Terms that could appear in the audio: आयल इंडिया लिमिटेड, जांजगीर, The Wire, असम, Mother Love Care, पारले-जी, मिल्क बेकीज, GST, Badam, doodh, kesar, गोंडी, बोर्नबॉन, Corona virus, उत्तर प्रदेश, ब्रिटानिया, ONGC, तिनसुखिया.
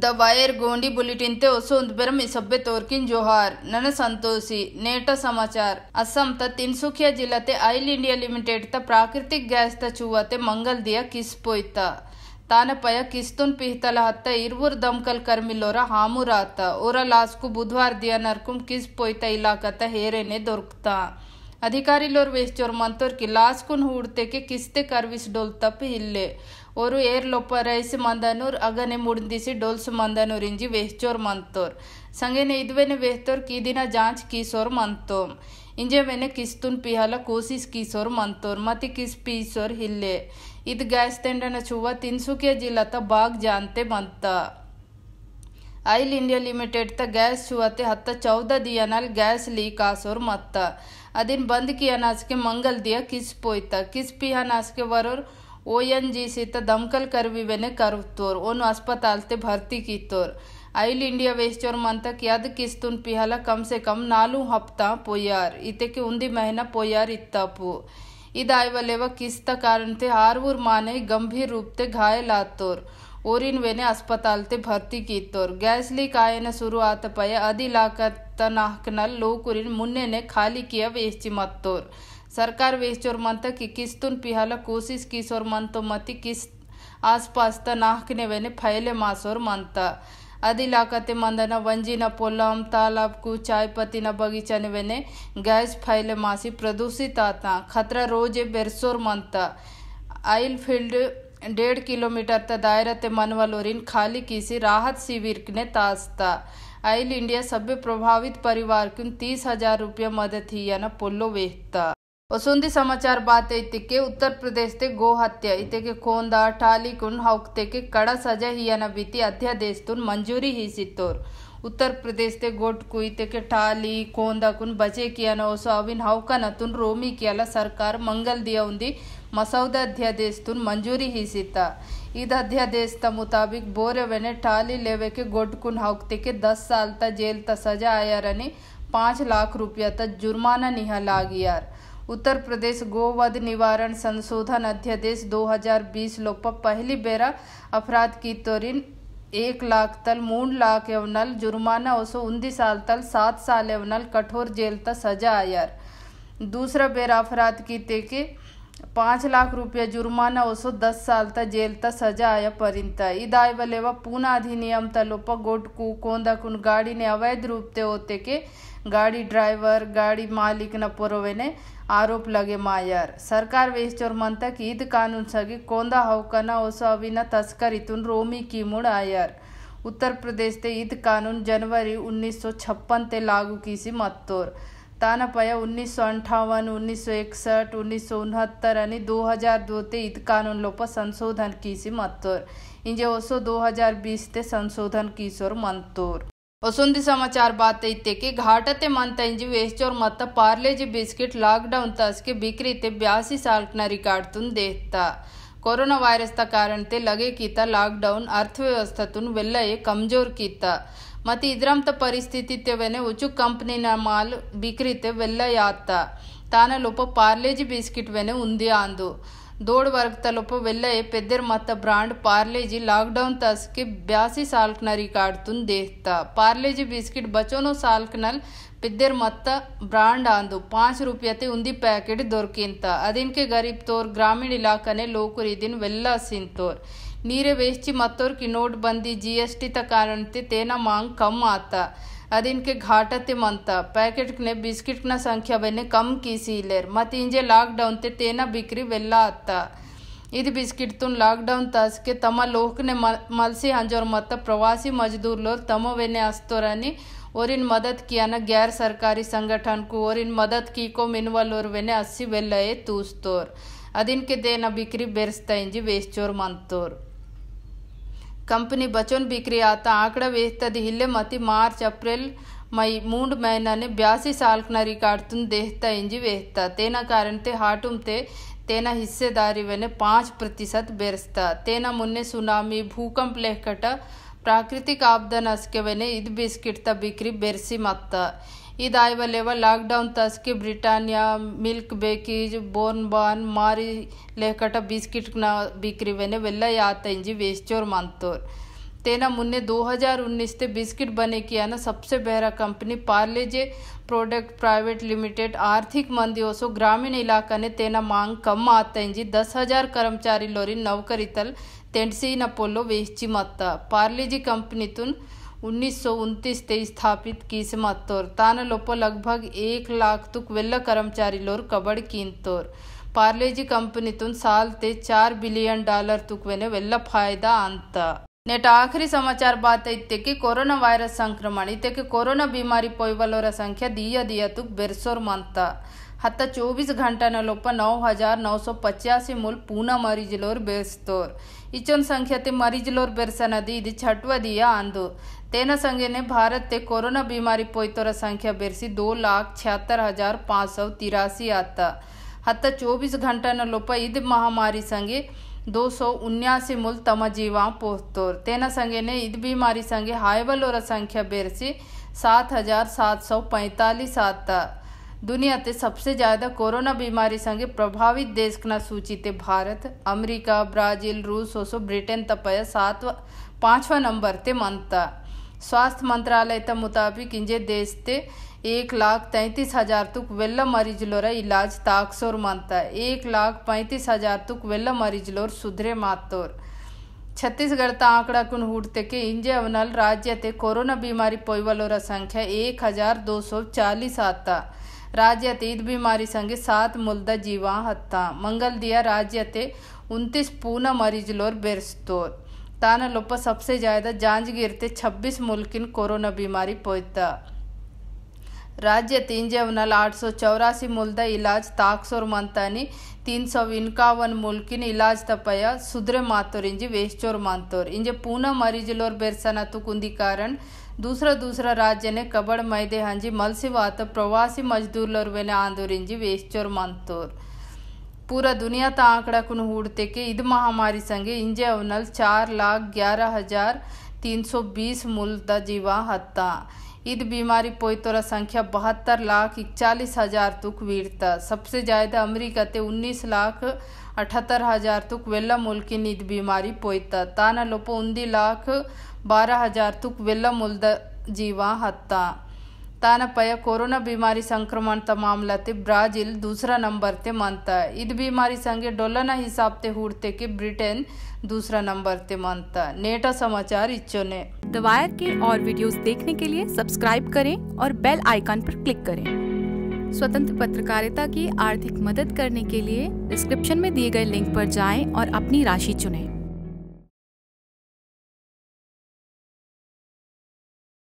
The wire गोंडी bulletin ते बेरम सभ्य तोर्किन जोहार नन संतोषी नेटा समाचार। असम त तिनसुखिया जिला ते आयल इंडिया लिमिटेड त प्राकृतिक गैस त चूवा ते मंगल दिया किस्पोयता तान पया किस्तुन पिहतल हत्ता इर्वुर दमकल कर्मिलोरा हामुराता ओरा लाश को बुधवार दिया नरकुम किस्पोयता इलाका त हेरे ने दोरकता अधिकारी लोर वेस्टोर मंतोर की लाश कुन हूड़ते के किस्ते कर्विस डोल तप हिल्ले और एर लोपरैस मंदनूर अगने मुड़दिसी डोल्स मंदनूर इंजी वेस्टोर मंतोर संगे ने इद्वेने वेस्तोर की दिना जांच कीसोर मंतोम इंजे मैंने किस्तुन पिहाला कोशिश कीसोर मंतोर मति किस पीसोर हिल्ले इद गैस तेंडा न छुआ तिनसुकिया जिला त बाग जानते बनता। आयल इंडिया लिमिटेड त गैस छुआते हत्ता 14 दिया नाल गैस लीक आसोर मत्ता अदिन बंद किया नाच के मंगल दिया किस पोईता किस पिहा नाच के वरोर ONGC त दमकल करवीवे ने करव तोर ओन अस्पताल ते भर्ती की तोर आयल इंडिया वेस्टोर मंता याद किस्तुन पिहाला कम से कम 4 हफ्ता पोयार इते के उन्दी महीना पोयार इत्ता पो इद आयवलेवा किस्त कारण ते हारवूर माने गंभीर रूप ते घायल आतोर और इन वेने अस्पताल ते भर्ती की तोर गैस लीक आये न शुरुआत पाया आदि इलाका तनाकनल लोग उन मुन्ने ने खाली किया वेस्टी मत तोर सरकार वेस्टोर मंता की किस्तुन पिहाला कोशिश किसोर मंतो मति किस आसपास तनाकने वेने फैले मासोर मंता आदि इलाका ते मंदना वंजी न पोलाम तालाब को चाय पत्ती न बगीचा ने वेने गैस फैले मासी प्रदूषित आता खतरा रोजे बेरसोर मंता आयल फील्ड 1.5 किलोमीटर त दायरा ते मनवलोरिन खाली किसी राहत शिविर ने ताजता आयल इंडिया सभ्य प्रभावित परिवार को 30,000 रुपया मदद ही न पोलो वेहता। वसुंधी समाचार बात इति के उत्तर प्रदेश ते गो हत्या इति के कोंदा ठाली कुन हौकते के कड़ा सजा ही न बीती अध्यादेश तुन मंजूरी ही सितोर उत्तर प्रदेश ते गोट कुईते के ठाली कोंदा कुन बचे किया न ओसो अविन हौका न तुन रोमी कियाला सरकार मंगल दिया उन्दी मसौदा अध्यादेश तुन मंजूरी ही सीता इद अध्यादेश त मुताबिक बोरे वेने ठाली लेवे के गोट कुन हौकते के 10 साल तक जेल त सजा आया रनी 5 लाख रुपया तक जुर्माना निहा लाग यार। उत्तर प्रदेश गोवध निवारण संशोधन अध्यादेश 2020 लोपा पहली बेरा अपराध की तोरिन 1 लाख तल 3 लाख एवनल जुर्माना ओसो 19 साल तल 7 साल एवनल कठोर जेल तक सजा आयार दूसरा बेर अपराध की तेके 5 लाख रुपया जुर्माना ओसो 10 साल तक जेल तक सजा आया परिंता इदाय वलेवा पूना अधिनियम तलोपा गोट कु कोंदा कुन गाड़ी ने अवैध रूप ते होते के गाड़ी ड्राइवर गाड़ी मालिक न पोरोवे ने आरोप लगे मायर सरकार वेस्टोर मंता की ईद कानून सगी कोंदा हौकना ओसो अविना तस्कर इतुन रोमी की मुड़ आयर उत्तर प्रदेश ते ईद कानून जनवरी 1956 ते लागू किसी मतोर ताना पाया 1958 1961 1969 यानी 2002 ते ईद कानून लोपा संशोधन किसी मतोर इंजे ओसो 2020 ते संशोधन किसोर मंतोर। वसुंधी समाचार बात इतने के घाटते मनता इंजी वेस्टोर मत पारले-जी बिस्किट लॉकडाउन तस के बिक्री ते 82 साल न रिकॉर्ड तुन देखता कोरोना वायरस का कारण ते लगे कीता लॉकडाउन अर्थव्यवस्था तुन वेल्ला ये कमजोर कीता मत इद्रम त परिस्थिति ते वेने उचु कंपनी न माल बिक्री ते वेल्ला याता ताना लोप पारले-जी बिस्किट वेने उंदी आंदो दौड़ वर्ग तलोप वेल्ला ये पेदर मत ब्रांड पारले-जी लॉकडाउन तस के 82 साल न रिकॉर्ड तुन देखता पारले-जी बिस्किट बचोनो साल नल पिद्दर मत ब्रांड आंदो 5 रुपया ते उन्दी पैकेट दोरकिंता अदिन के गरीब तोर ग्रामीण इलाका ने लोकुर इदिन वेल्ला सिंतोर नीरे वेस्टी मतोर की नोटबंदी GST त कारण ते तेना मांग कम आता अदिन के घाटा ते मनता पैकेट ने बिस्किट ना संख्या बने कम की सीलेर मत इंजे लॉकडाउन ते तेना बिक्री वेल्ला आता इध बिस्किट तुन लॉकडाउन तस के तमा लोक ने मलसी हंजोर मत प्रवासी मजदूर लोग तमो वेने अस्तोरानी और इन मदद किया न गैर सरकारी संगठन को और इन मदद की को मिनवल और वेने 80 वेल्लये तूस्तोर अदिन के देना बिक्री बेरस्ता इंजी वेस्टोर मंतोर कंपनी बचोन बिक्री आता आंकड़ा वेस्ता दिल्ले मती मार्च अप्रैल मई 3 महीना ने 82 साल न रिकॉर्ड तुन देखता इंजी वेस्ता तेना कारण ते हाटुम ते तेना हिस्सेदारी वेने 5% बेरस्ता तेना मुन्ने सुनामी भूकंप लेखटा प्राकृतिक आपदा नस्के वेने इद बिस्किट त बिक्री बेरसी मत्ता इद आयवलेवा लॉकडाउन तस के ब्रिटानिया मिल्क बेकीज बोर्नबॉन मारी लेखटा बिस्किट न बिक्री वेने वेल्ला याता इंजी वेस्टोर मंतोर तेना मुन्ने 2019 ते बिस्किट बने किया ना सबसे बहरा company पारले-जी product private limited आर्थिक मंदी ओसो ग्रामीण इलाका ने तेना मांग कम आता जी 10,000 कर्मचारी लोरी नौकरी तल तेंसी न पोलो वेची मत पारले-जी कंपनी तुन 1929 ते स्थापित किस्मतोर ताना लोपो लगभग 1 लाख तुक वेल्ला कर्मचारी लोर कबड़ कीनतोर। पारले-जी कंपनी तुन साल ते $4 बिलियन तुक वेने वेल्ला फायदा आंता। नेट आखिरी समाचार बात इतने कि कोरोना वायरस संक्रमण इतने के कोरोना बीमारी पोईवलोर संख्या दिया तुक बेरसोर मानता हत्ता 24 घंटा न लोप 9,985 मूल पूना मरीज लोर बेरसतोर। इचोन संख्या ते मरीज लोर बेरसन दी इधि 6वां दिया आंदो तेना संगे ने भारत ते कोरोना बीमारी पोईतोर संख्या बेरसी 2,76,583 आता हत्ता 24 घंटा न लोप इध महामारी संगे 279 मूल तम जीवा पोस्तोर तेना संगे ने इध बीमारी संगे हायवलोर संख्या बेरसी 7,745 आता। दुनिया ते सबसे ज़्यादा कोरोना बीमारी संगे प्रभावित देश ना सूची ते भारत अमेरिका ब्राज़ील रूस ओसो ब्रिटेन तपया 5वां नंबर ते मनता। स्वास्थ्य मंत्रालय के मुताबिक इंजे देश ते 1,33,000 तुक वेल्ला मरीज लोरा इलाज ताकसोर मानता 1,35,000 तुक वेल्ला मरीज लोर सुधरे मातोर। छत्तीसगढ़ ता आंकड़ा कुन हुटते के इंजे अवनल राज्य ते कोरोना बीमारी पोईवलोरा संख्या 1,240 आता राज्य ते इद बीमारी संगे 7 मुल्दा जीवा हत्ता। मंगल दिया राज्य ते 29 पूना मरीज लोर बेरस्तोर ताना लोपा सबसे ज़्यादा जांजगीर ते 26 मुल्किन कोरोना बीमारी पोईता राज्य 3,884 मूलदा इलाज ताकसोर मानतानी 351 मुल्किन इलाज तपया सुधरे मातोर इंजी वेस्चोर मानतोर। इंजे पूना मरीज लोर बेरसना तुकुंदी कारण दूसरा राज्य ने कबड़ मैदे हांजी मलसिवात प्रवासी मजदूर लोर वेने आंदोर इंजी वेस्चोर मानतोर। पूरा दुनिया ता आंकड़ा कुन हूड़ते के इद महामारी संगे इंजे अवनल 4,11,320 मूलदा जीवा हत्ता इद बीमारी पोईतोरा संख्या 72,41,000 तुक वीरता सबसे ज़्यादा अमेरिका ते 19,78,000 तुक वेल्ला मुल्किन इद बीमारी पोईता ताना लोपो 19,12,000 तुक वेल्ला मुल्दा जीवा हत्ता ताना पया कोरोना बीमारी संक्रमण का मामला ते ब्राज़ील दूसरा नंबर ते मानता इद बीमारी संगे डॉलर ना हिसाब ते हुड़ते के ब्रिटेन दूसरा नंबर ते मानता। नेटा समाचार इच्चो ने। द वायर के और वीडियोस देखने के लिए सब्सक्राइब करें और बेल आइकन पर क्लिक करें। स्वतंत्र पत्रकारिता की आर्थिक मदद करने के लिए डिस्क्रिप्शन में दिए गए लिंक पर जाएं और अपनी राशि चुनें।